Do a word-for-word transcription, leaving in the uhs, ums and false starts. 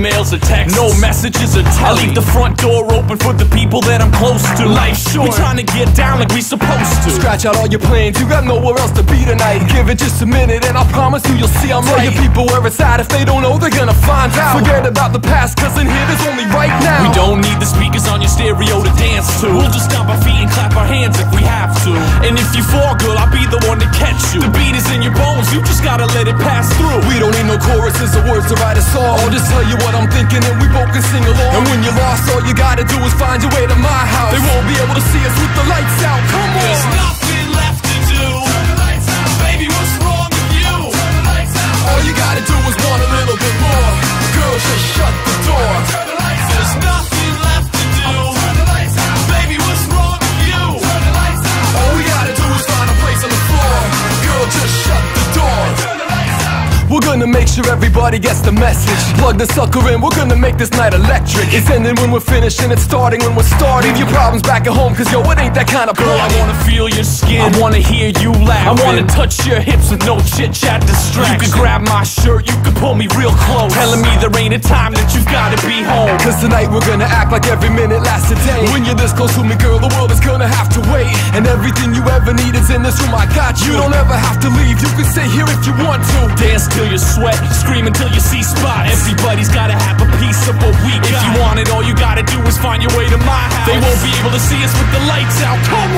emails or texts, no messages or telly. I leave the front door open for the people that I'm close to. Life's short, we tryna get down like we supposed to. Scratch out all your plans, you got nowhere else to be tonight. Give it just a minute and I promise you you'll see I'm right. Tell your people where it's at, if they don't know they're gonna find out. Forget about the past, cause in here there's only right now. We don't need the speakers on your stereo to dance to. We'll just stomp our feet and clap our hands if we have to. And if you fall, girl, I'll be the one to catch you. The beat is in your bones, you just gotta let it pass through. We don't need no choruses or words to write a song. I'll just tell you what I'm thinking and we both can sing along. And when you're lost, all you gotta do is find your way to my house. They won't be able to see us with the lights out, come on. There's nothing left to do. Turn the lights out. Baby, what's wrong with you? Turn the lights out. All you gotta do is want a little bit more. Girl, just shut the door. Turn the lights out. There's nothing left to do. Turn the lights out. Baby, what's wrong with you? Turn the lights out. All we gotta do is find a place on the floor. Girl, just shut the door. Turn the lights out. We're gonna make sure everybody gets the message. Plug the sucker in, we're gonna make this night electric. It's ending when we're finished and it's starting when we're starting. Leave your problems back at home, cause yo, it ain't that kind of party. Girl, I wanna feel your skin, I wanna hear you laugh, I wanna touch your hips with no chit-chat distraction. You can grab my shirt, you can pull me real close, telling me there ain't a time that you've gotta be home. Cause tonight we're gonna act like every minute lasts a day. When you're this close to me, girl, the world is gonna have to wait. And everything you ever need is in this room, I got you. You don't ever have to leave, you can stay here if you want to. Dance to you sweat, scream until you see spots. Everybody's gotta have a piece of what we got. If you want it, all you gotta do is find your way to my house. They won't be able to see us with the lights out, come